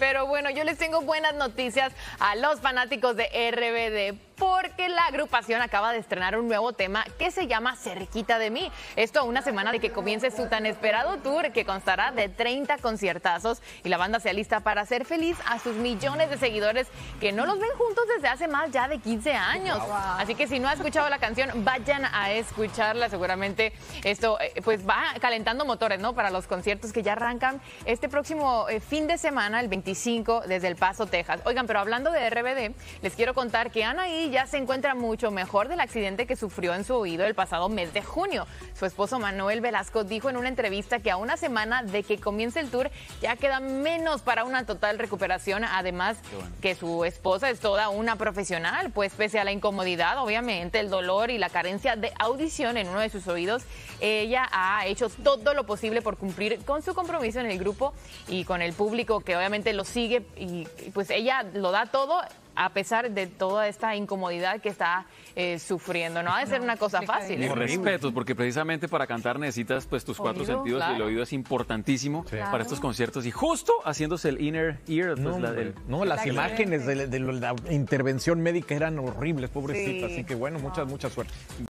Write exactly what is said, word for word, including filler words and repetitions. Pero bueno, yo les tengo buenas noticias a los fanáticos de R B D porque la agrupación acaba de estrenar un nuevo tema que se llama Cerquita de mí. Esto a una semana de que comience su tan esperado tour que constará de treinta conciertazos y la banda se alista para hacer feliz a sus millones de seguidores que no los ven juntos desde hace más ya de quince años. Wow. Así que si no ha escuchado la canción, vayan a escucharla. Seguramente esto pues va calentando motores, ¿no? Para los conciertos que ya arrancan este próximo fin de semana, el veinticinco, desde El Paso, Texas. Oigan, pero hablando de R B D, les quiero contar que Ana y Ya se encuentra mucho mejor del accidente que sufrió en su oído el pasado mes de junio. Su esposo Manuel Velasco dijo en una entrevista que a una semana de que comience el tour ya queda menos para una total recuperación. Además, bueno, que su esposa es toda una profesional, pues pese a la incomodidad, obviamente, el dolor y la carencia de audición en uno de sus oídos, ella ha hecho todo lo posible por cumplir con su compromiso en el grupo y con el público que obviamente lo sigue, y pues ella lo da todo a pesar de toda esta incomodidad que está eh, sufriendo. No ha de ser una cosa fácil. Y respetos, porque precisamente para cantar necesitas pues tus cuatro oído, sentidos, claro. Y el oído es importantísimo, sí, para estos conciertos. Y justo haciéndose el inner ear, pues, no, la del, no, las la imágenes de, de la intervención médica eran horribles, pobrecitas. Sí. Así que bueno, mucha, mucha suerte.